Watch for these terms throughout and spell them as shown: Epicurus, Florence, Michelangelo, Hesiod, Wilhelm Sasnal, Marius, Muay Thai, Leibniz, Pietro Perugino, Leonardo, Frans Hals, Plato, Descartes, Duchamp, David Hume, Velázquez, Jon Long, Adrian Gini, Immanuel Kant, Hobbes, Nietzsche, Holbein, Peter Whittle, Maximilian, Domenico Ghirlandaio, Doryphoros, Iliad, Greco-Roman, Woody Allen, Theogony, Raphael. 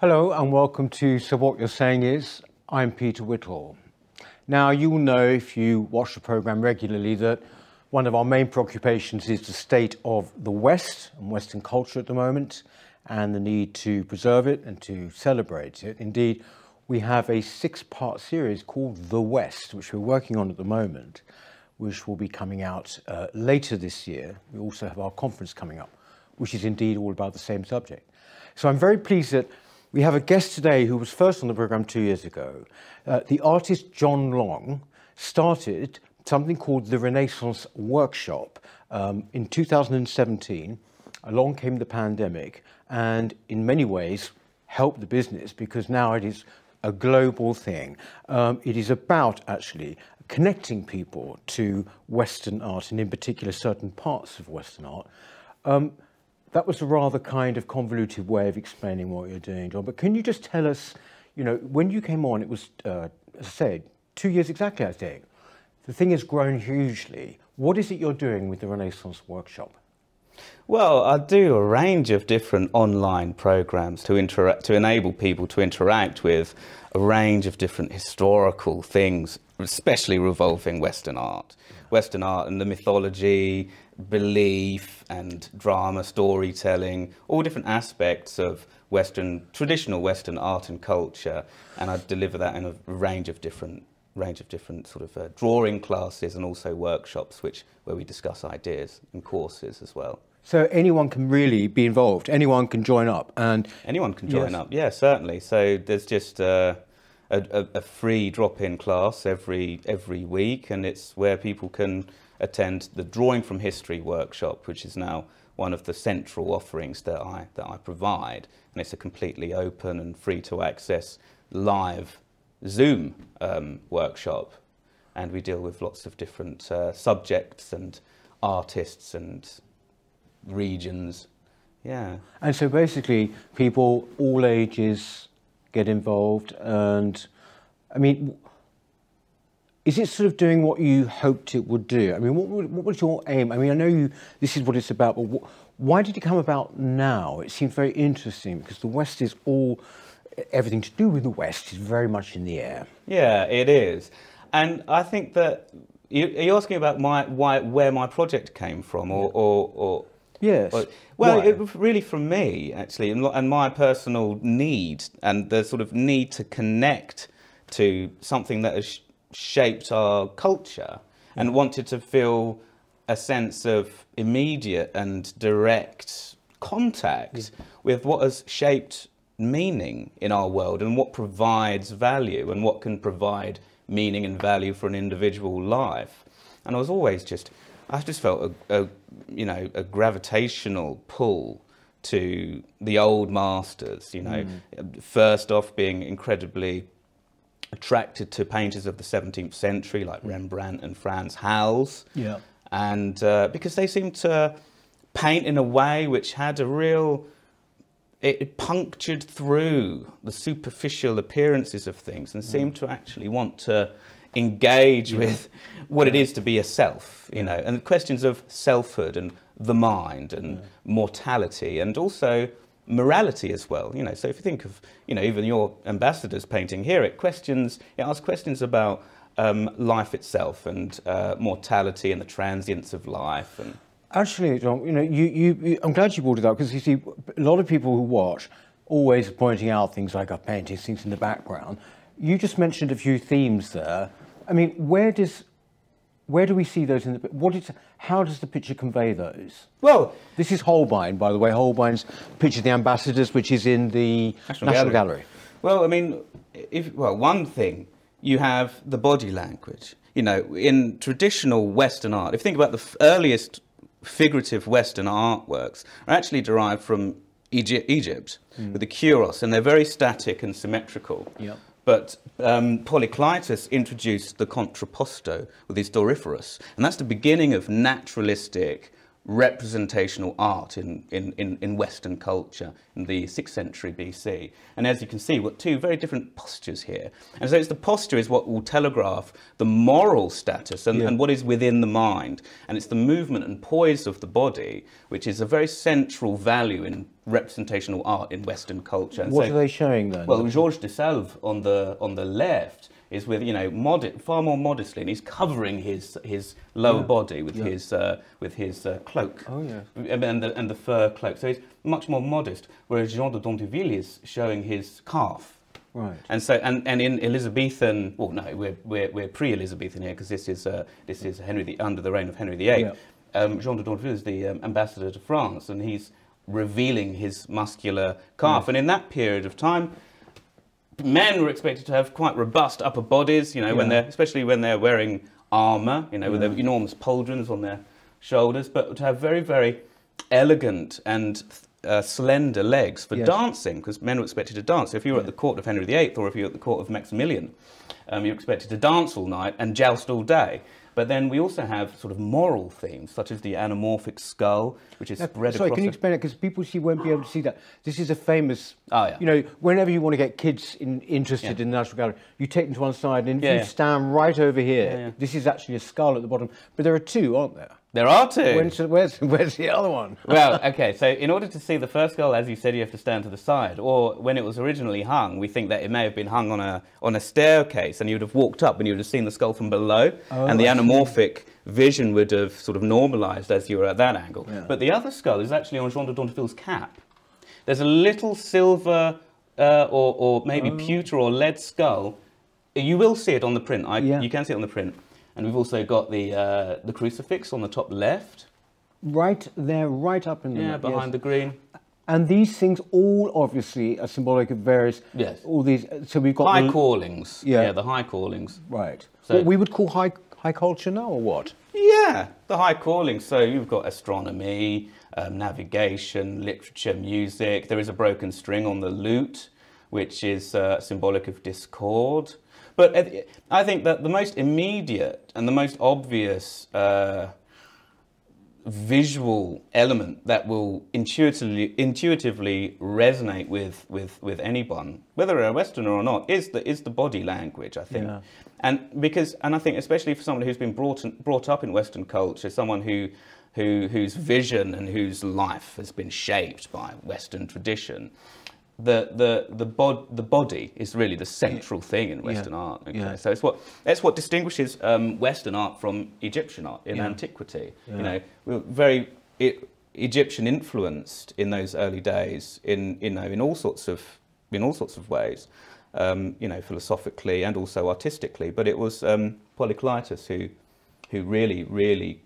Hello and welcome to So What You're Saying Is. I'm Peter Whittle. Now, you will know if you watch the programme regularly that one of our main preoccupations is the state of the West and Western culture at the moment and the need to preserve it and to celebrate it. Indeed, we have a six-part series called The West, which we're working on at the moment, which will be coming out later this year. We also have our conference coming up, which is indeed all about the same subject. So I'm very pleased that we have a guest today who was first on the programme 2 years ago. The artist Jon Long started something called the Renaissance Workshop in 2017. Along came the pandemic and in many ways helped the business because now it is a global thing. It is about actually connecting people to Western art and in particular certain parts of Western art. That was a rather kind of convoluted way of explaining what you're doing, Jon. But can you just tell us, you know, when you came on, it was, as I said, 2 years exactly, I think. The thing has grown hugely. What is it you're doing with the Renaissance Workshop? Well, I do a range of different online programs to enable people to interact with a range of different historical things, especially revolving Western art and the mythology, belief and drama, storytelling, all different aspects of Western, traditional Western art and culture. And I deliver that in a range of different sort of drawing classes and also workshops, where we discuss ideas and courses as well. So anyone can really be involved. Anyone can join up, and anyone can join up. Yeah, certainly. So there's just a free drop-in class every week, and it's where people can attend the Drawing from History workshop, which is now one of the central offerings that I provide, and it's a completely open and free to access live Zoom workshop, and we deal with lots of different subjects and artists and regions. Yeah. And so basically people all ages get involved, and I mean, is it sort of doing what you hoped it would do? I mean, what was your aim? I mean, I know this is what it's about, but why did it come about now? It seems very interesting because the West is everything to do with the West is very much in the air. Yeah, it is. And I think that you're asking about where my project came from, or yes. Or, well, it was really from me, actually, and my personal need and the sort of need to connect to something that has shaped our culture, and wanted to feel a sense of immediate and direct contact with what has shaped meaning in our world and what provides value and what can provide meaning and value for an individual life. And I was always I just felt a gravitational pull to the old masters, you know, first off being incredibly attracted to painters of the 17th century like Rembrandt and Frans Hals. Yeah. And because they seemed to paint in a way which had a real, it punctured through the superficial appearances of things and seemed to actually want to engage with what it is to be a self, you know, and the questions of selfhood and the mind and mortality and also morality as well, you know. So if you think of, you know, even your ambassador's painting here, it asks questions about life itself and mortality and the transience of life. And actually, Jon, you know, I'm glad you brought it up, because you see a lot of people who watch always pointing out things like I've painted things in the background. You just mentioned a few themes there. I mean, where do we see those in the? How does the picture convey those? Well, this is Holbein, by the way. Holbein's picture of the ambassadors, which is in the National Gallery. Well, I mean, one thing, you have the body language. You know, in traditional Western art, if you think about the earliest figurative Western artworks, are actually derived from Egypt with the Kuros, and they're very static and symmetrical. Yeah. But Polykleitos introduced the contrapposto with his Doryphoros, and that's the beginning of naturalistic representational art in Western culture in the 6th century BC. And as you can see, we've got two very different postures here. And so it's the posture is what will telegraph the moral status and what is within the mind. And it's the movement and poise of the body, which is a very central value in representational art in Western culture. And what are they showing then? Well, Georges de Salve on the left is with, you know, far more modestly, and he's covering his lower body with his cloak, and the fur cloak. So he's much more modest. Whereas Jean de Dinteville is showing his calf, right? And so and in Elizabethan, well, no, we're pre-Elizabethan here because this is under the reign of Henry VIII. Yeah. Jean de Dinteville is the ambassador to France, and he's revealing his muscular calf. Yeah. And in that period of time, men were expected to have quite robust upper bodies, you know, especially when they're wearing armour, you know, with their enormous pauldrons on their shoulders, but to have very, very elegant and slender legs for dancing, because men were expected to dance. So if you were at the court of Henry VIII, or if you were at the court of Maximilian, you're expected to dance all night and joust all day. But then we also have sort of moral themes, such as the anamorphic skull, which is spread across... Sorry, can you explain it? Because people won't be able to see that. This is a famous... Oh, yeah. You know, whenever you want to get kids interested in the National Gallery, you take them to one side, and if you stand right over here, this is actually a skull at the bottom. But there are two, aren't there? There are two! Where's the other one? Well, okay, so in order to see the first skull, as you said, you have to stand to the side. Or when it was originally hung, we think that it may have been hung on a staircase, and you would have walked up and you would have seen the skull from below, and the anamorphic vision would have sort of normalised as you were at that angle. Yeah. But the other skull is actually on Jean de Dinteville's cap. There's a little silver or maybe pewter or lead skull. You will see it on the print. You can see it on the print. And we've also got the crucifix on the top left. Right there, right up in the... Yeah, behind the green. And these things all obviously are symbolic of various... Yes. All these... So we've got... High callings. Yeah. Yeah, the high callings. Right. So what we would call high culture now, or what? Yeah, the high callings. So you've got astronomy, navigation, literature, music. There is a broken string on the lute, which is symbolic of discord. But I think that the most immediate and the most obvious visual element that will intuitively resonate with anyone, whether a Westerner or not, is the body language, I think. Yeah. And I think especially for someone who's been brought up in Western culture, someone whose vision and whose life has been shaped by Western tradition. The body is really the central thing in Western art. Okay? Yeah. So that's what distinguishes Western art from Egyptian art in antiquity. Yeah. You know, we were very Egyptian influenced in those early days in all sorts of ways, you know, philosophically and also artistically. But it was Polykleitos who really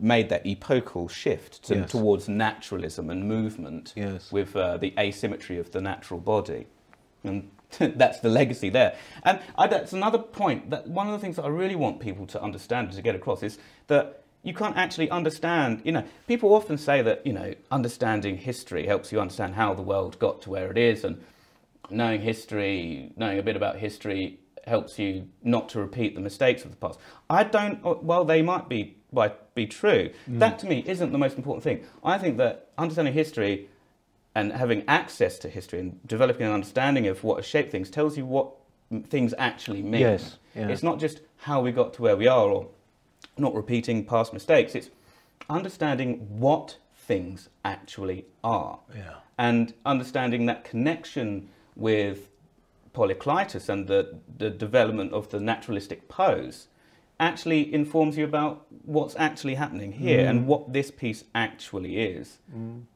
made that epochal shift towards naturalism and movement with the asymmetry of the natural body, and that's the legacy there. And that's another point, that one of the things that I really want people to understand and to get across is that you can't actually understand, you know, people often say that, you know, understanding history helps you understand how the world got to where it is, and knowing a bit about history helps you not to repeat the mistakes of the past. Well, they might be true. That to me isn't the most important thing. I think that understanding history and having access to history and developing an understanding of what has shaped things tells you what things actually mean. Yes. Yeah. It's not just how we got to where we are or not repeating past mistakes. It's understanding what things actually are and understanding that connection with Polykleitos and the development of the naturalistic pose actually informs you about what's actually happening here and what this piece actually is.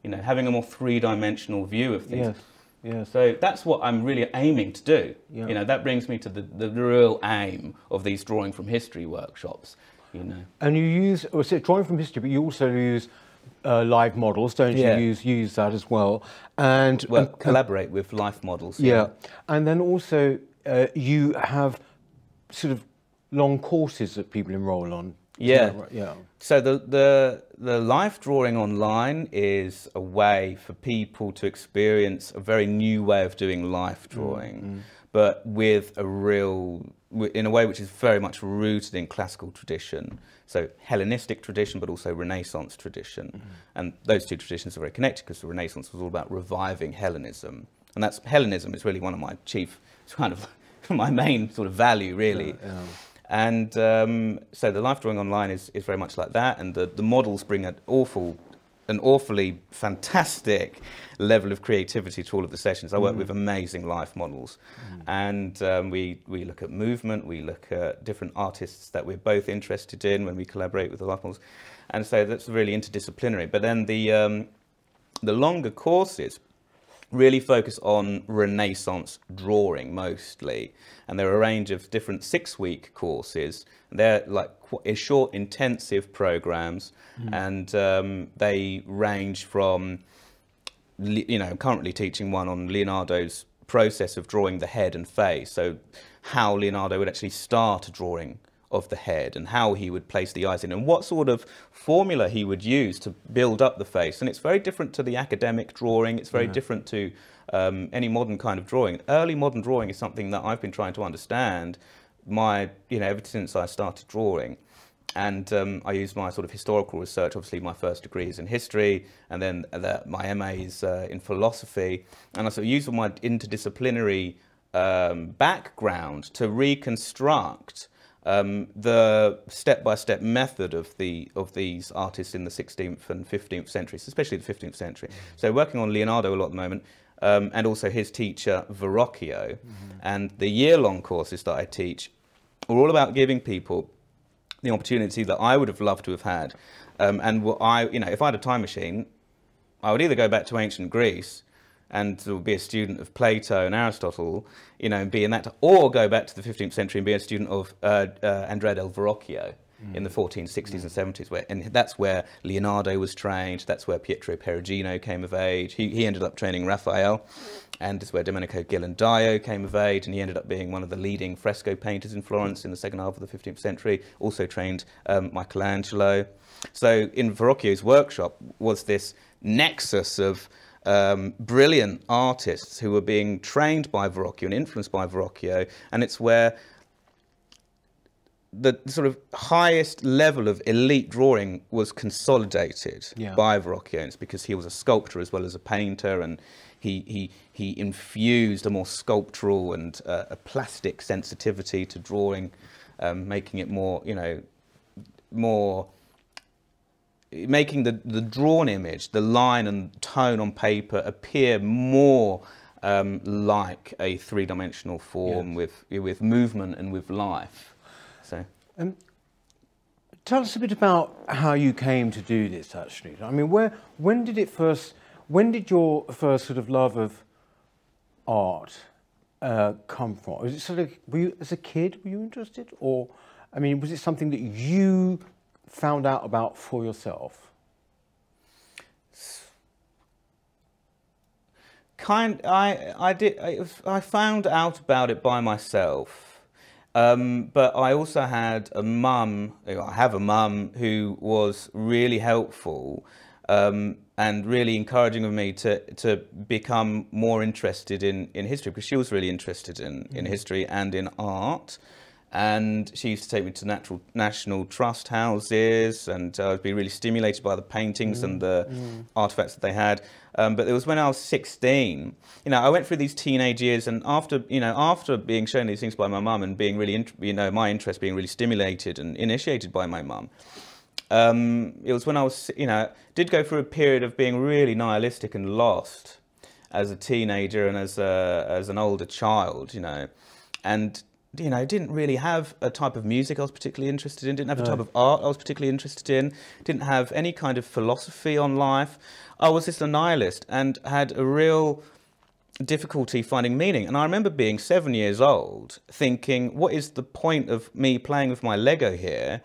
You know, having a more three-dimensional view of things. Yes. So that's what I'm really aiming to do. You know, that brings me to the real aim of these drawing from history workshops. You know, and you use drawing from history, but you also use live models, don't you? Use that as well, and collaborate with life models. And then also you have sort of long courses that people enroll on. So the life drawing online is a way for people to experience a very new way of doing life drawing, but with a real in a way which is very much rooted in classical tradition, so Hellenistic tradition, but also Renaissance tradition. Mm-hmm. And those two traditions are very connected because the Renaissance was all about reviving Hellenism. And that's, Hellenism is really one of my chief, kind of my main sort of value, really. Yeah. And so the life drawing online is very much like that. And the models bring an awfully fantastic level of creativity to all of the sessions. I work with amazing life models. And we look at movement, we look at different artists that we're both interested in when we collaborate with the life models. And so that's really interdisciplinary. But then the longer courses really focus on Renaissance drawing mostly. And there are a range of different 6-week courses. They're like short intensive programs, and they range from, you know, currently teaching one on Leonardo's process of drawing the head and face. So how Leonardo would actually start a drawing of the head and how he would place the eyes in and what sort of formula he would use to build up the face. And it's very different to the academic drawing. It's very different to any modern kind of drawing. Early modern drawing is something that I've been trying to understand ever since I started drawing. And I use my sort of historical research. Obviously my first degree is in history, and then my MA is in philosophy. And I sort of use all my interdisciplinary background to reconstruct the step-by-step method of these artists in the 16th and 15th centuries, especially the 15th century. So working on Leonardo a lot at the moment, and also his teacher Verrocchio, and the year-long courses that I teach are all about giving people the opportunity that I would have loved to have had. And what if I had a time machine, I would either go back to ancient Greece and be a student of Plato and Aristotle, you know, and be in that, or go back to the 15th century and be a student of Andrea del Verrocchio in the 1460s and 70s, and that's where Leonardo was trained, that's where Pietro Perugino came of age. He ended up training Raphael, and it's where Domenico Ghirlandaio came of age, and he ended up being one of the leading fresco painters in Florence in the second half of the 15th century, also trained Michelangelo. So in Verrocchio's workshop was this nexus of brilliant artists who were being trained by Verrocchio and influenced by Verrocchio, and it's where the sort of highest level of elite drawing was consolidated by Verrocchio. It's because he was a sculptor as well as a painter, and he infused a more sculptural and a plastic sensitivity to drawing, making it more, making the drawn image, the line and tone on paper, appear more like a three-dimensional form with movement and with life. So, tell us a bit about how you came to do this. Actually, I mean, when did your first sort of love of art come from? Was it sort of, as a kid, were you interested, or I mean, was it something that you found out about for yourself? I found out about it by myself, but I also had a mum. I have a mum who was really helpful and really encouraging of me to become more interested in history, because she was really interested in history and in art. And she used to take me to national trust houses, and I'd be really stimulated by the paintings and the artifacts that they had. But it was when I was 16, you know, I went through these teenage years, and after being shown these things by my mum and being really, my interest being really stimulated and initiated by my mum, it was when I was, did go through a period of being really nihilistic and lost as a teenager and as an older child, and didn't really have a type of music I was particularly interested in, didn't have a type of art I was particularly interested in, didn't have any kind of philosophy on life. I was just a nihilist and had a real difficulty finding meaning. And I remember being 7 years old thinking, what is the point of me playing with my Lego here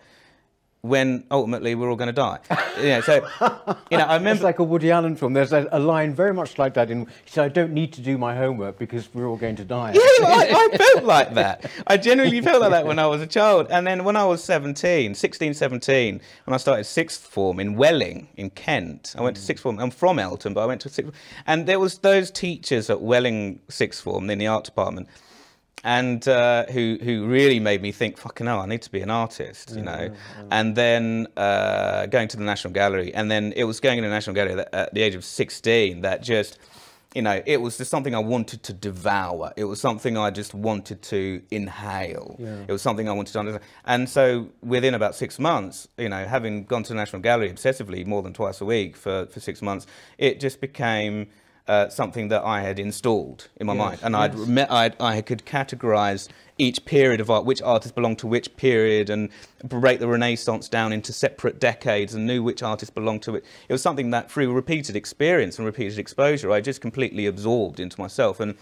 when ultimately we're all going to die? I remember, it's like a Woody Allen film. There's a line very much like that in, so I don't need to do my homework because we're all going to die. I felt like that. I generally felt like that when I was a child. And then when I was 17, when I started sixth form in Welling in Kent, I went to sixth form. I'm from Elton, but I went to sixth form. And there was those teachers at Welling sixth form in the art department and who really made me think, fucking hell, I need to be an artist, you know. And then going to the National Gallery, and then it was going to the National Gallery that, at the age of 16, that just, you know, it was just something I wanted to devour. It was something I just wanted to inhale. It was something I wanted to understand. And so within about 6 months, you know, having gone to the National Gallery obsessively more than twice a week for 6 months, it just became something that I had installed in my mind, and I could categorize each period of art, which artists belonged to which period, and break the Renaissance down into separate decades, and knew which artists belonged to it. It was something that through repeated experience and repeated exposure, I just completely absorbed into myself. And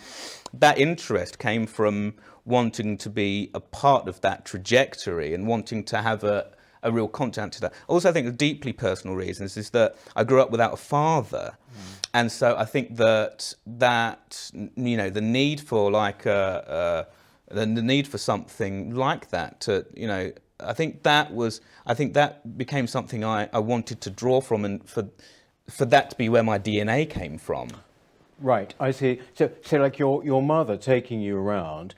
that interest came from wanting to be a part of that trajectory and wanting to have a real content to that. Also, I think the deeply personal reasons is that I grew up without a father. And so I think that, you know, the need for like, the need for something like that to, you know, I think that was, I think that became something I wanted to draw from, and for that to be where my DNA came from. Right, I see. So like your mother taking you around,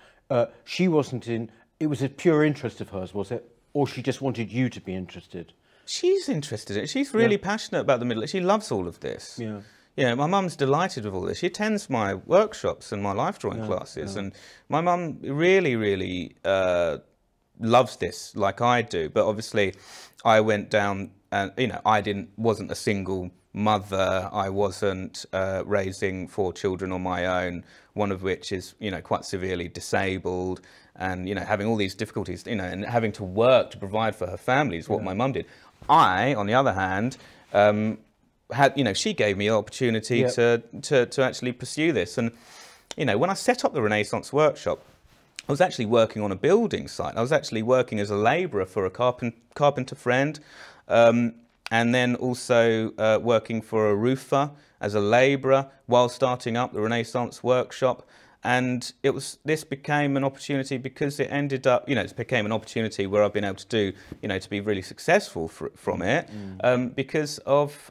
she wasn't in, it was a pure interest of hers, was it? Or she just wanted you to be interested? She's interested in it. She's really passionate about the Middle East. She loves all of this. Yeah. Yeah, my mum's delighted with all this. She attends my workshops and my life drawing classes, and my mum really, really loves this like I do. But obviously, I went down, and you know, I wasn't a single mother. I wasn't raising 4 children on my own, one of which is, you know, quite severely disabled, and you know, having all these difficulties, you know, and having to work to provide for her family is what my mum did. I, on the other hand, had, you know, she gave me the opportunity to actually pursue this. And you know, when I set up the Renaissance Workshop, I was actually working on a building site. I was actually working as a labourer for a carpenter friend, and then also working for a roofer as a labourer while starting up the Renaissance Workshop. And it was, this became an opportunity because it ended up, you know, it became an opportunity where I've been able to do, you know, to be really successful from it, because of,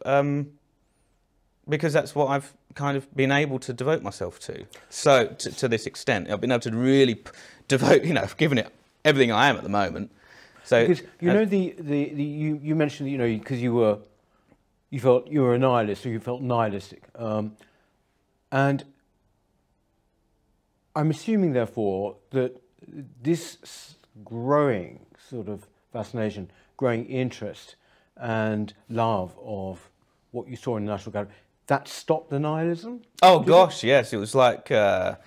because that's what I've kind of been able to devote myself to. So to this extent, I've been able to really devote, you know, I've given it everything I am at the moment. So because, you know, you mentioned, you know, because you felt you were a nihilist, or you felt nihilistic, and I'm assuming, therefore, that this growing sort of fascination, growing interest and love of what you saw in the National Gallery, that stopped the nihilism? Oh, gosh, yes. It was like, there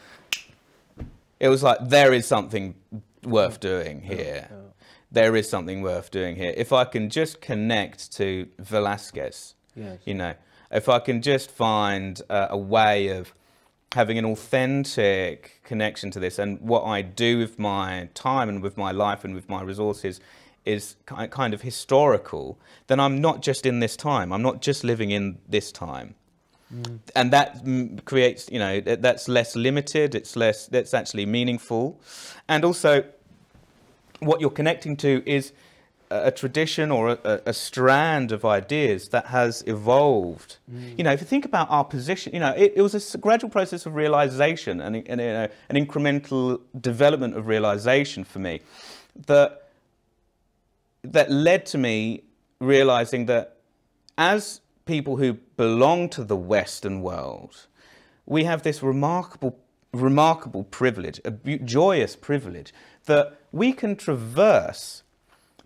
is something worth doing here. There is something worth doing here. If I can just connect to Velázquez, you know, if I can just find a way of having an authentic connection to this, and what I do with my time and with my life and with my resources is kind of historical, then I'm not just in this time. I'm not just living in this time. And that creates, you know, that's less limited. It's less, that's actually meaningful. And also what you're connecting to is a tradition or a strand of ideas that has evolved. You know, if you think about our position, you know, it was a gradual process of realization and you know, an incremental development of realization for me that led to me realizing that as people who belong to the Western world, we have this remarkable privilege, a joyous privilege, that we can traverse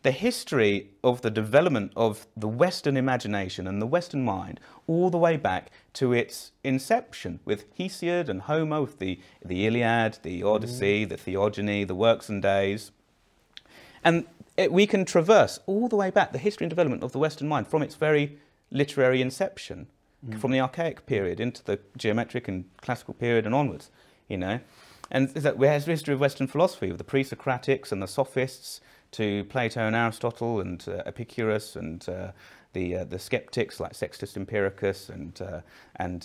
the history of the development of the Western imagination and the Western mind all the way back to its inception with Hesiod and Homer, with the Iliad, the Odyssey, the Theogony, the Works and Days. And we can traverse all the way back the history and development of the Western mind from its very literary inception, from the archaic period into the geometric and classical period and onwards, you know. And that where's the history of Western philosophy, with the pre-Socratics and the Sophists, to Plato and Aristotle and Epicurus and the skeptics like Sextus Empiricus and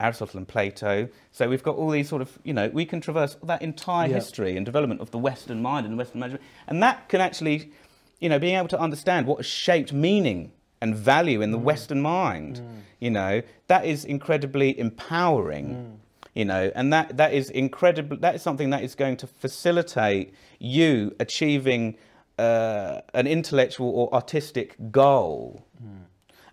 Aristotle and Plato. So we've got all these sort of, you know, we can traverse that entire history and development of the Western mind and Western imagination. And that can actually, you know, being able to understand what has shaped meaning and value in the Western mind, you know, that is incredibly empowering. you know, and that is incredible. That is something that is going to facilitate you achieving an intellectual or artistic goal. Mm.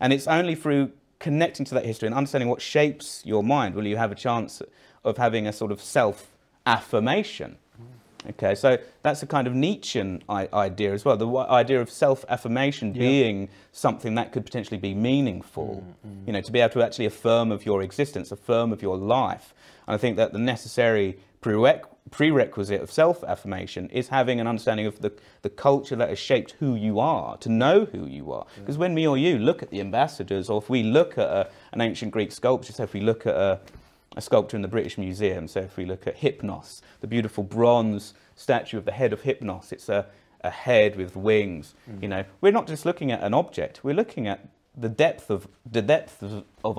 And it's only through connecting to that history and understanding what shapes your mind will you have a chance of having a sort of self-affirmation. Mm. Okay, so that's a kind of Nietzschean idea as well, the idea of self-affirmation being something that could potentially be meaningful, you know, to be able to actually affirm of your existence, affirm of your life. And I think that the necessary prerequisite of self-affirmation is having an understanding of the culture that has shaped who you are, to know who you are. Because when me or you look at the ambassadors, or if we look at an ancient Greek sculpture, so if we look at a sculpture in the British Museum, so if we look at Hypnos, the beautiful bronze statue of the head of Hypnos, it's a head with wings, you know, we're not just looking at an object, we're looking at the depth of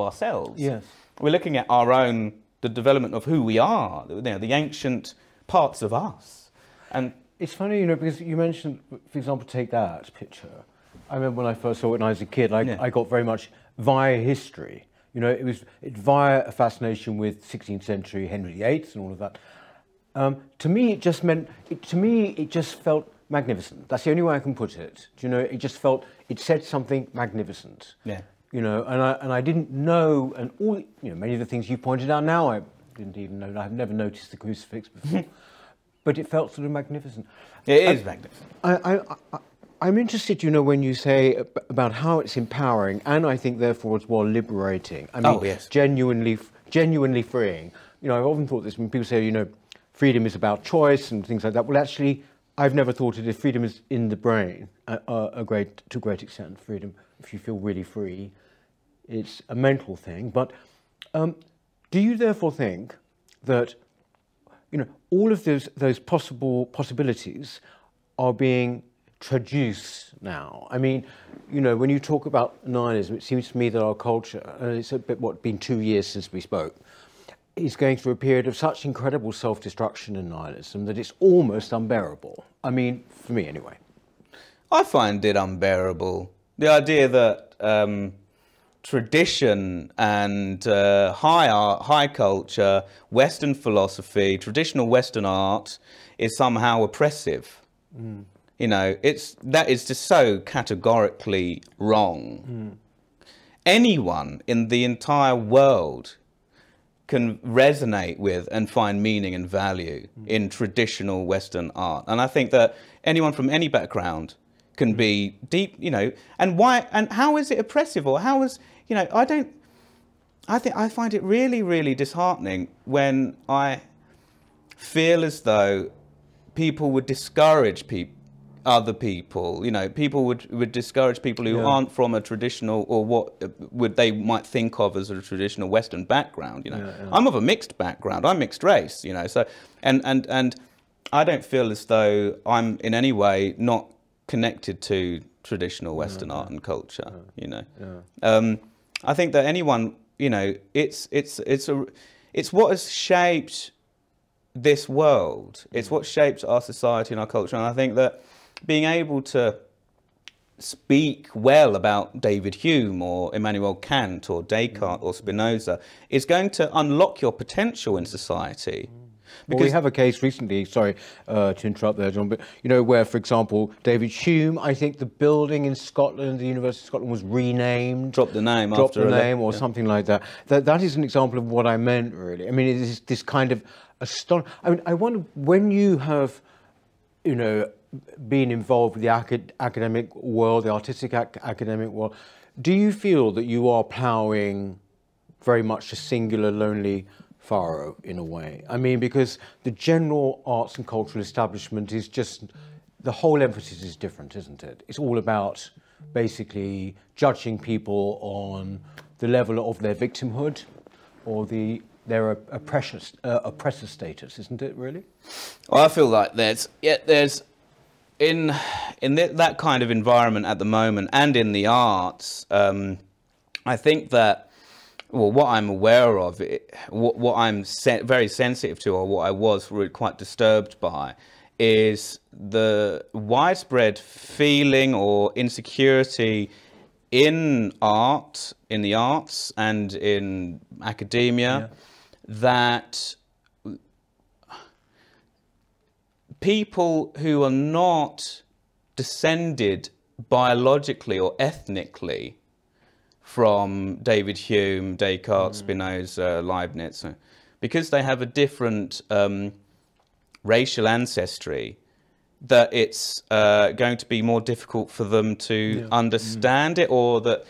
ourselves. Yes. We're looking at our own, the development of who we are, you know, the ancient parts of us. And it's funny, you know, because you mentioned, for example, take that picture. I remember when I first saw it when I was a kid, I got very much via history. You know, it was via a fascination with 16th century Henry VIII and all of that. To me, it just meant, it just felt magnificent. That's the only way I can put it. Do you know, it just felt, it said something magnificent. Yeah. You know, and I didn't know, and all, you know, many of the things you pointed out now, I didn't even know. I've never noticed the crucifix before, but it felt sort of magnificent. It is magnificent. I'm interested, you know, when you say about how it's empowering, and I think therefore it's more liberating. I mean, genuinely freeing. You know, I've often thought this when people say, you know, freedom is about choice and things like that. Well, actually, I've never thought it. If freedom is in the brain, to a great extent, freedom. If you feel really free, it's a mental thing. But do you therefore think that, you know, all of those possibilities are being traduced now? I mean, you know, when you talk about nihilism, it seems to me that our culture, and it's a bit been 2 years since we spoke, is going through a period of such incredible self-destruction and nihilism that it's almost unbearable. I mean, for me anyway. I find it unbearable. The idea that tradition and high art, high culture, Western philosophy, traditional Western art is somehow oppressive. Mm. You know, that is just so categorically wrong. Mm. Anyone in the entire world can resonate with and find meaning and value in traditional Western art. And I think that anyone from any background can be deep, you know, and why, and how is it oppressive, or how is, you know, I find it really, really disheartening when I feel as though people would discourage other people, you know, people would discourage people who aren't from a traditional, or they might think of as a traditional Western background, you know. Yeah, yeah. I'm of a mixed background, I'm mixed race, you know, so, and I don't feel as though I'm in any way not connected to traditional Western art and culture, you know. Yeah. I think that anyone, you know, it's what has shaped this world. It's what shapes our society and our culture. And I think that being able to speak well about David Hume or Immanuel Kant or Descartes or Spinoza is going to unlock your potential in society. Because well, we have a case recently, sorry to interrupt there, John, but you know, where, for example, David Hume, I think the building in Scotland, the University of Scotland, was renamed. Dropped the name, or something like that. That is an example of what I meant, really. I mean, it is this kind of astonishing. I mean, I wonder when you have, you know, been involved with the academic world, the artistic academic world, do you feel that you are ploughing very much a singular, lonely furrow in a way? I mean, because the general arts and cultural establishment is just, the whole emphasis is different, isn't it? It's all about basically judging people on the level of their victimhood or their oppressor status, isn't it, really? Well, I feel like there's in that kind of environment at the moment, and in the arts, I think that, well, what I'm aware of, what I'm very sensitive to, or what I was really quite disturbed by, is the widespread feeling or insecurity in art, in the arts, and in academia, that people who are not descended biologically or ethnically from David Hume, Descartes, Spinoza, Leibniz, because they have a different racial ancestry, that it's going to be more difficult for them to understand it, or that...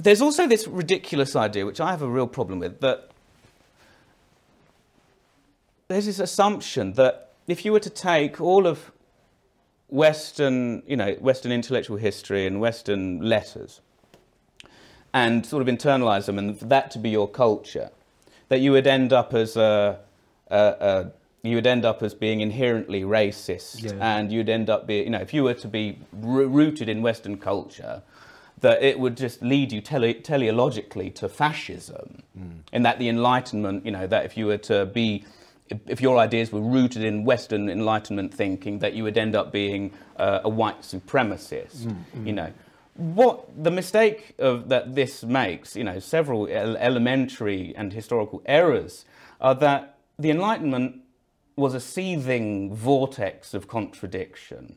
There's also this ridiculous idea, which I have a real problem with, that there's this assumption that if you were to take all of Western, Western intellectual history and Western letters and sort of internalize them, and for that to be your culture, that you would end up as you would end up as being inherently racist, and you'd end up being, if you were to be rooted in Western culture, that it would just lead you teleologically to fascism, and that the Enlightenment, that if you were to be, if your ideas were rooted in Western Enlightenment thinking, that you would end up being a white supremacist, What the mistake of, that this makes, several elementary and historical errors, are that the Enlightenment was a seething vortex of contradiction.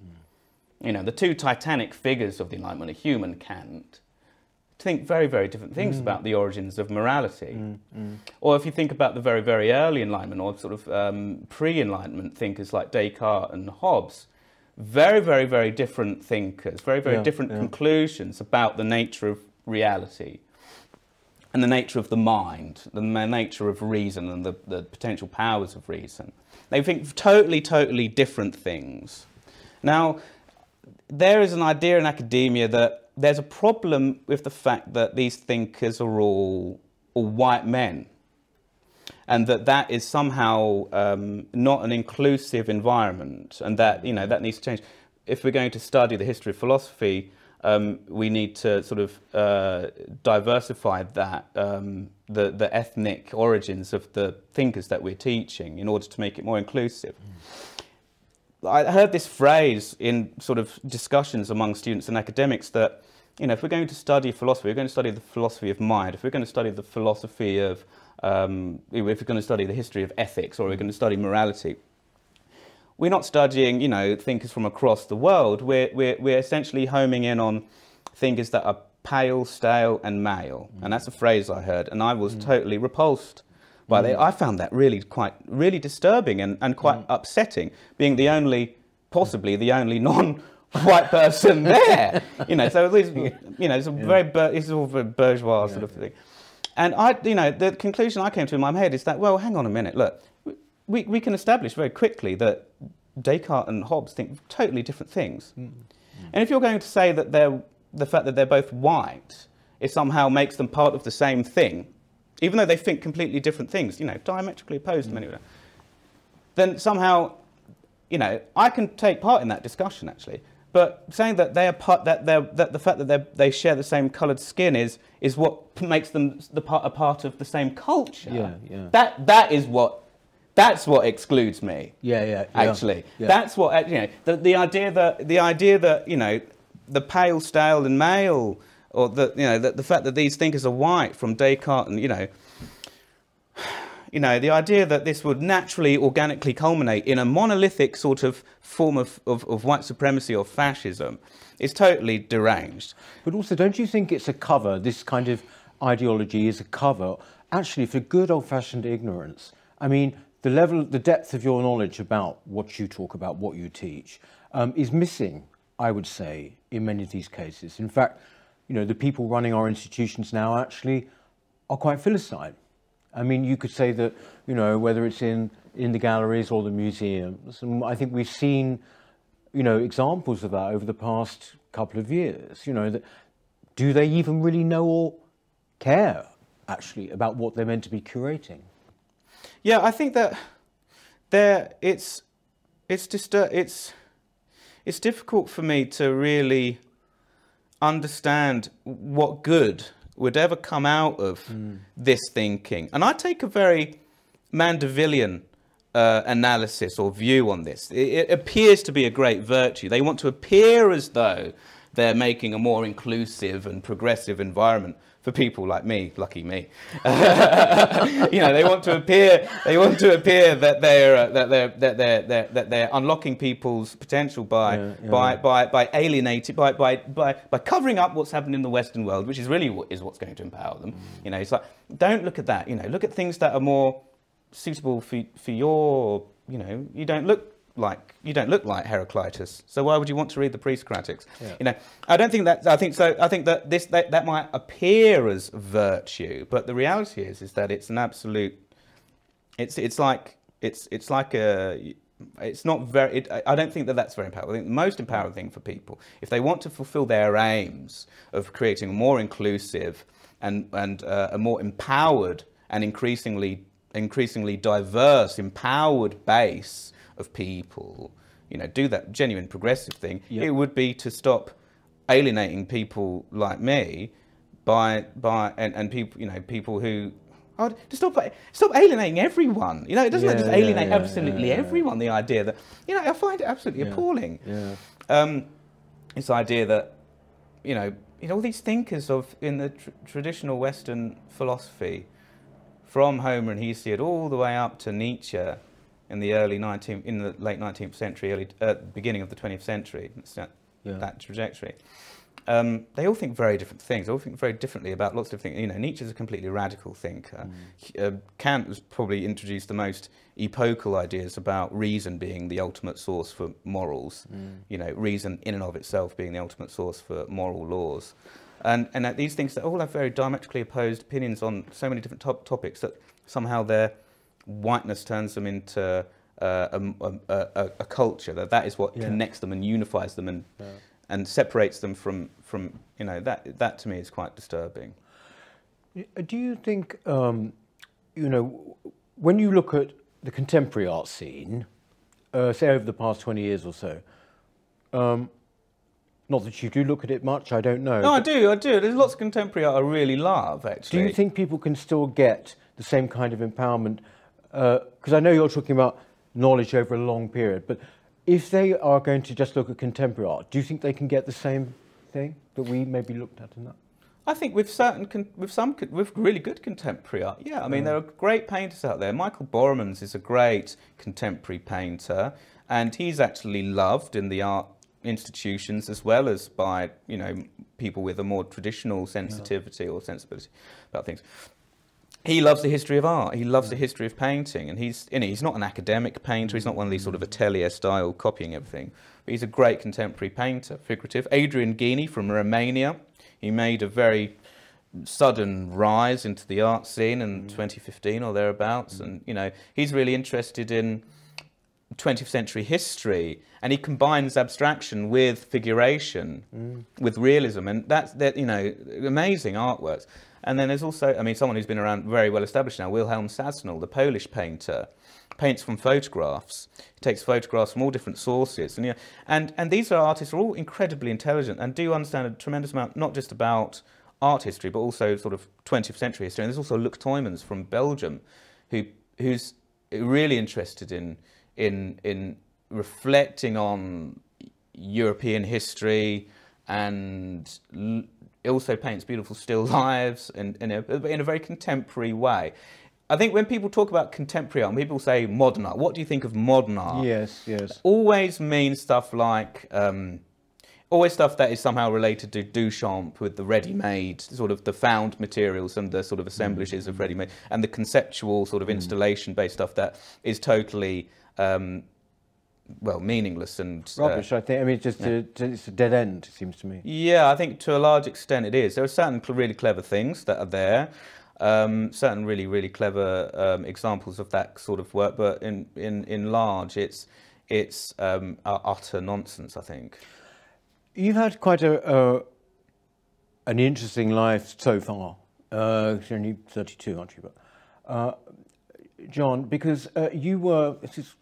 The two titanic figures of the Enlightenment are Hume and Kant. Think very, very different things about the origins of morality. Or if you think about the very, very early Enlightenment, or sort of pre-Enlightenment thinkers like Descartes and Hobbes, very, very, very different thinkers, very, very different conclusions about the nature of reality and the nature of the mind, the nature of reason and the potential powers of reason. They think totally, totally different things. Now, there is an idea in academia that there's a problem with the fact that these thinkers are all white men, and that that is somehow not an inclusive environment, and that that needs to change. If we're going to study the history of philosophy, we need to sort of diversify that the ethnic origins of the thinkers that we're teaching in order to make it more inclusive. I heard this phrase in sort of discussions among students and academics that, if we're going to study philosophy, we're going to study the philosophy of mind. If we're going to study the philosophy of, if we're going to study the history of ethics, or we're going to study morality, we're not studying, thinkers from across the world. We're essentially homing in on thinkers that are pale, stale, and male. And that's a phrase I heard, and I was totally repulsed. But I found that really really disturbing and quite upsetting, being the only, possibly the only non-white person there, so at least, it's a very, it's all a bourgeois sort of thing. And I, the conclusion I came to in my head is that, well, hang on a minute, look, we can establish very quickly that Descartes and Hobbes think totally different things. And if you're going to say that the fact that they're both white, it somehow makes them part of the same thing, even though they think completely different things, diametrically opposed in many ways, then somehow, I can take part in that discussion actually. But saying that they are that the fact that they share the same coloured skin is what makes them a part of the same culture. That is what. That's what excludes me. Actually, that's what the idea that the pale, stale, and male. Or that the fact that these thinkers are white from Descartes, and the idea that this would naturally, organically culminate in a monolithic sort of form of white supremacy or fascism is totally deranged. But also, don't you think it's a cover? This kind of ideology is a cover, actually, for good old-fashioned ignorance. I mean, the level, the depth of your knowledge about what you talk about, what you teach, is missing, I would say, in many of these cases. In fact, the people running our institutions now actually are quite filicide. I mean, you could say that, whether it's in the galleries or the museums, and I think we've seen, examples of that over the past couple of years, that do they even really know or care, actually, about what they're meant to be curating? Yeah, I think that it's difficult for me to really understand what good would ever come out of this thinking. And I take a very Mandevillian analysis or view on this. It appears to be a great virtue. They want to appear as though they're making a more inclusive and progressive environment for people like me, lucky me. You know, they want to appear that they're unlocking people's potential by covering up what's happened in the Western world, which is really what's going to empower them. You know, it's like, don't look at that. You know, look at things that are more suitable for your, you know, you don't look like Heraclitus, so why would you want to read the pre-Socratics? Yeah. You know, I don't think that. I think so. I think that that might appear as virtue, but the reality is that it's an absolute. I don't think that that's very empowering. I think the most empowering thing for people, if they want to fulfil their aims of creating a more inclusive and a more empowered and increasingly diverse, empowered base of people, you know, do that genuine progressive thing. Yep. It would be to stop alienating people like me and people, you know, people who to stop alienating everyone. You know, it doesn't just alienate absolutely everyone. The idea that, you know, I find it absolutely appalling. Yeah. This idea that, you know, all these thinkers in the traditional Western philosophy, from Homer and Hesiod all the way up to Nietzsche. In the late 19th century, beginning of the 20th century, that trajectory. They all think very different things. They all think very differently about lots of things. You know, Nietzsche's a completely radical thinker. Kant has probably introduced the most epochal ideas about reason being the ultimate source for morals. You know, reason in and of itself being the ultimate source for moral laws. And these things that all have very diametrically opposed opinions on so many different topics that somehow they're whiteness turns them into a culture that is what connects them and unifies them and separates them from you know, that to me is quite disturbing. Do you think you know, when you look at the contemporary art scene, say over the past 20 years or so, not that you do look at it much, I don't know. No, I do. There's lots of contemporary art I really love, actually. Do you think people can still get the same kind of empowerment? Because I know you're talking about knowledge over a long period, but if they are going to just look at contemporary art, do you think they can get the same thing that we maybe looked at in that? I think with really good contemporary art, yeah. I mean, there are great painters out there. Michael Boremans is a great contemporary painter, and he's actually loved in the art institutions as well as by, you know, people with a more traditional sensitivity or sensibility about things. He loves the history of art. He loves the history of painting, and he's not an academic painter. He's not one of these sort of atelier-style copying everything. But he's a great contemporary painter, figurative. Adrian Gini from Romania. He made a very sudden rise into the art scene in 2015 or thereabouts, and you know, he's really interested in 20th century history, and he combines abstraction with figuration, with realism, and that's you know, amazing artworks. And then there's also, I mean, someone who's been around very well established now, Wilhelm Sasnal, the Polish painter, paints from photographs. He takes photographs from all different sources. And, you know, and these artists are all incredibly intelligent and do understand a tremendous amount, not just about art history, but also sort of 20th century history. And there's also Luc Tuymans from Belgium, who's really interested in reflecting on European history, and also paints beautiful still lives in a very contemporary way. I think when people talk about contemporary art, people say modern art. What do you think of modern art? Yes, yes. Always means stuff like, always stuff that is somehow related to Duchamp with the ready-made, sort of the found materials and the sort of assemblages of ready-made, and the conceptual sort of installation-based stuff that is totally... well, meaningless and rubbish. I think. I mean, it's a dead end. It seems to me. Yeah, I think to a large extent it is. There are certain really clever things that are there, certain really clever examples of that sort of work. But in large, it's utter nonsense, I think. You've had quite an interesting life so far. You're only 32, aren't you? But John, because you were. It's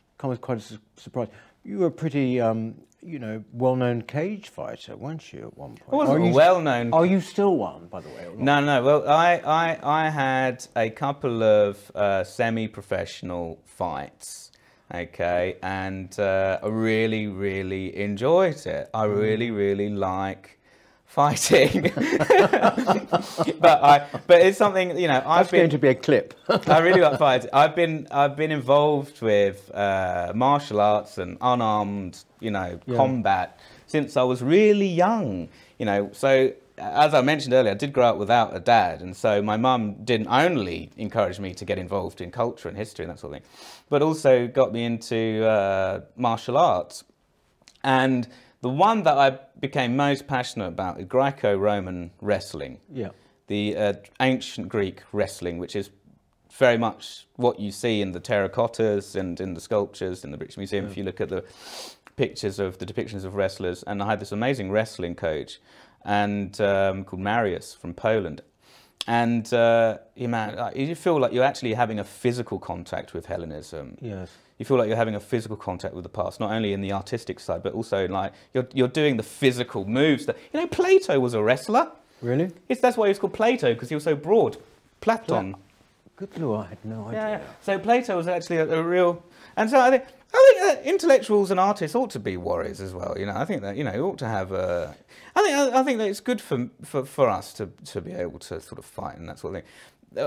quite a surprise. You were a pretty, you know, well-known cage fighter, weren't you, at one point? I wasn't well-known. Are you still one, by the way? No. Well, I had a couple of semi-professional fights, okay, and I really enjoyed it. I really like fighting. But it's something, you know, that's going to be a clip. I really like fighting. I've been involved with martial arts and unarmed, you know, combat since I was really young, you know. So as I mentioned earlier, I did grow up without a dad, and so my mum didn't only encourage me to get involved in culture and history and that sort of thing, but also got me into martial arts. And the one that I became most passionate about is Greco-Roman wrestling. Yeah. The ancient Greek wrestling, which is very much what you see in the terracottas and in the sculptures in the British Museum. Yeah. If you look at the pictures of the depictions of wrestlers, and I had this amazing wrestling coach, and called Marius from Poland, and you feel like you're actually having a physical contact with Hellenism. Yes. You feel like you're having a physical contact with the past, not only in the artistic side, but also like you're doing the physical moves. That, you know, Plato was a wrestler. Really? Yes, that's why he was called Plato, because he was so broad. Platon. Good lord, I had no idea. Yeah. So Plato was actually a real, and so I think that intellectuals and artists ought to be warriors as well. You know, I think that, you know, you ought to have a. I think that it's good for us to be able to sort of fight and that sort of thing.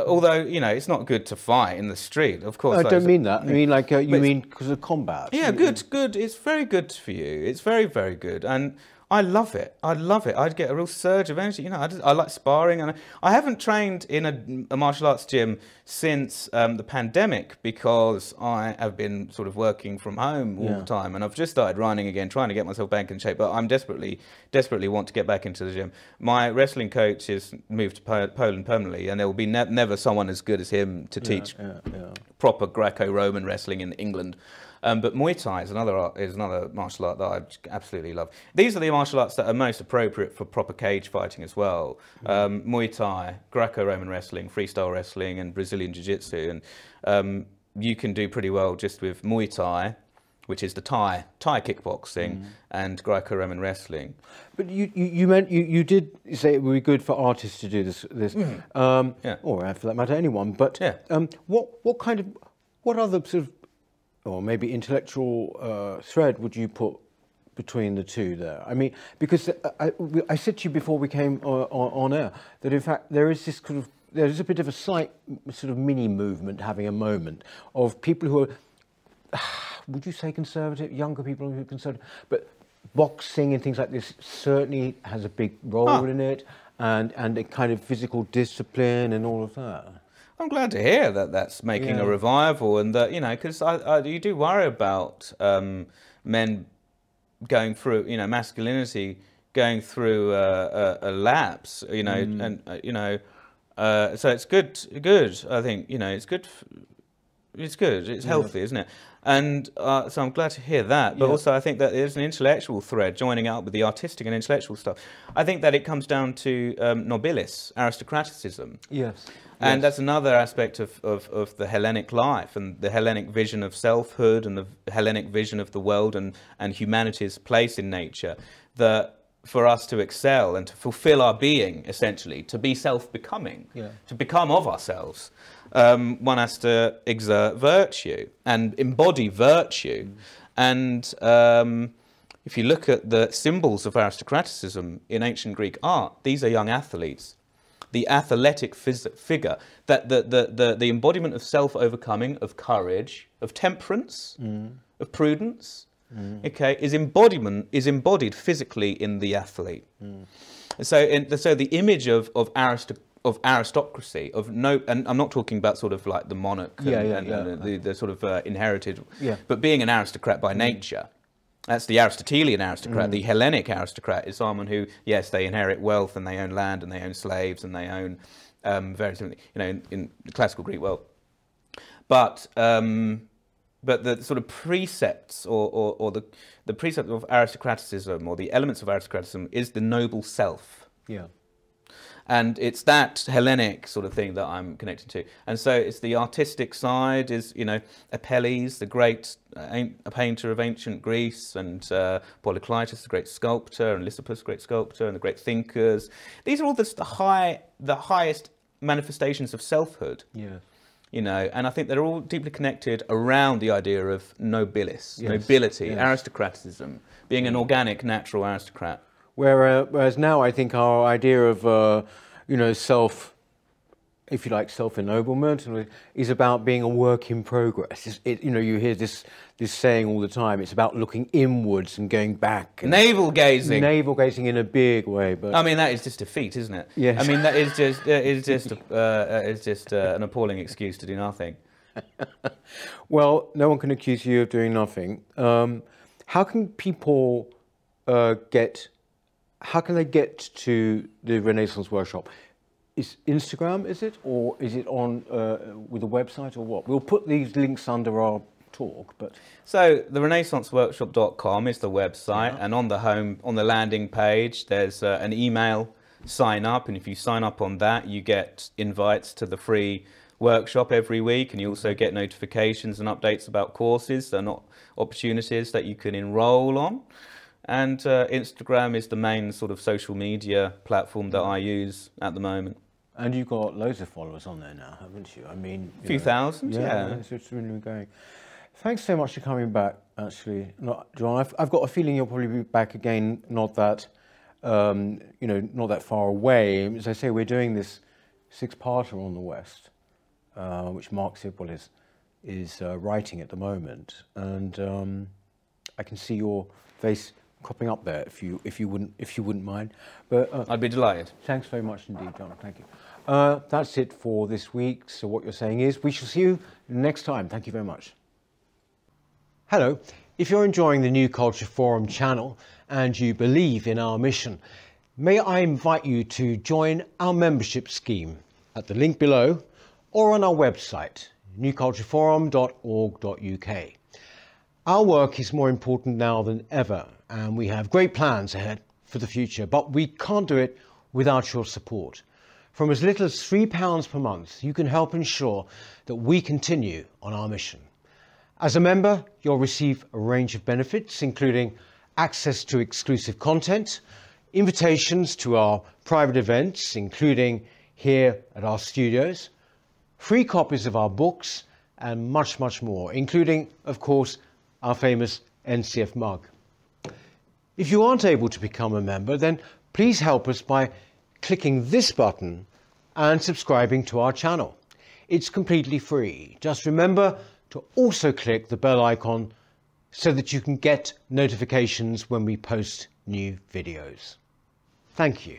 Although, you know, it's not good to fight in the street, of course. No, I don't mean that. I mean, like, you mean because of combat. Yeah, good. It's very good for you. It's very, very good, and I love it. I love it. I'd get a real surge of energy. You know, I like sparring, and I haven't trained in a martial arts gym since the pandemic, because I have been sort of working from home all the time, and I've just started running again, trying to get myself back in shape. But I'm desperately want to get back into the gym. My wrestling coach has moved to Poland permanently, and there will be never someone as good as him to teach proper Greco-Roman wrestling in England. But Muay Thai is another martial art that I absolutely love. These are the martial arts that are most appropriate for proper cage fighting as well. Muay Thai, Greco-Roman wrestling, freestyle wrestling, and Brazilian Jiu-Jitsu. And you can do pretty well just with Muay Thai, which is the Thai kickboxing, and Greco-Roman wrestling. But you did say it would be good for artists to do this, or for that matter, anyone. But what other sort of, or maybe intellectual thread would you put between the two there? I mean, because I said to you before we came on air that in fact there is this kind of, there is a bit of a slight sort of mini movement having a moment of people who are, would you say conservative, younger people who are conservative, but boxing and things like this certainly has a big role in it, and a kind of physical discipline and all of that. I'm glad to hear that that's making a revival, and that, you know, because you do worry about men going through, you know, masculinity going through a lapse, you know, and you know, so it's good. I think, you know, it's good. It's good. It's healthy, isn't it? And so I'm glad to hear that. But also, I think that there's an intellectual thread joining up with the artistic and intellectual stuff. I think that it comes down to nobilis, aristocraticism. Yes. And that's another aspect of the Hellenic life, and the Hellenic vision of selfhood, and the Hellenic vision of the world and humanity's place in nature. That for us to excel and to fulfill our being, essentially, to be self-becoming, to become of ourselves, one has to exert virtue and embody virtue. And if you look at the symbols of aristocraticism in ancient Greek art, these are young athletes. The athletic figure, that the embodiment of self-overcoming, of courage, of temperance, of prudence, okay, is embodied physically in the athlete. So, so the image of aristocracy, and I'm not talking about sort of like the monarch the sort of inherited, but being an aristocrat by nature. That's the Aristotelian aristocrat. The Hellenic aristocrat is someone who, yes, they inherit wealth and they own land and they own slaves and they own various, you know, in the classical Greek world. But the sort of precepts or the precept of aristocraticism, or the elements of aristocraticism, is the noble self. Yeah. And it's that Hellenic sort of thing that I'm connected to. And so it's the artistic side is, you know, Apelles, the great painter of ancient Greece, and Polykleitos, the great sculptor, and Lysippus, the great sculptor, and the great thinkers. These are all the highest manifestations of selfhood. Yeah. You know, and I think they're all deeply connected around the idea of nobilis, nobility, aristocraticism, being an organic, natural aristocrat. Whereas now I think our idea of, you know, self, if you like, self-ennoblement is about being a work in progress. You know, you hear this saying all the time. It's about looking inwards and going back. And navel-gazing. Navel-gazing in a big way. But I mean, that is just defeat, isn't it? Yes. I mean, that is just, an appalling excuse to do nothing. Well, no one can accuse you of doing nothing. How can people how can they get to the Renaissance Workshop? Is Instagram, is it? Or is it on with a website or what? We'll put these links under our talk, but... So, the renaissanceworkshop.com is the website, yeah. And on the landing page, there's an email sign-up, and if you sign up on that, you get invites to the free workshop every week, and you also get notifications and updates about courses, they're not opportunities that you can enroll on. And Instagram is the main sort of social media platform that I use at the moment. And you've got loads of followers on there now, haven't you? I mean... A few thousand, yeah. Yeah, it's really going. Thanks so much for coming back, actually, John. I've got a feeling you'll probably be back again, not that, you know, not that far away. As I say, we're doing this six-parter on the West, which Mark Sidwell is writing at the moment. And I can see your face cropping up there, if you wouldn't mind, but I'd be delighted. Thanks very much indeed, John. Thank you. That's it for this week. So What You're Saying Is. We shall see you next time. Thank you very much. Hello. If you're enjoying the New Culture Forum channel and you believe in our mission, may I invite you to join our membership scheme at the link below or on our website, newcultureforum.org.uk. Our work is more important now than ever, and we have great plans ahead for the future, but we can't do it without your support. From as little as £3 per month, you can help ensure that we continue on our mission. As a member, you'll receive a range of benefits, including access to exclusive content, invitations to our private events, including here at our studios, free copies of our books, and much, much more, including, of course, our famous NCF mug. If you aren't able to become a member, then please help us by clicking this button and subscribing to our channel. It's completely free. Just remember to also click the bell icon so that you can get notifications when we post new videos. Thank you.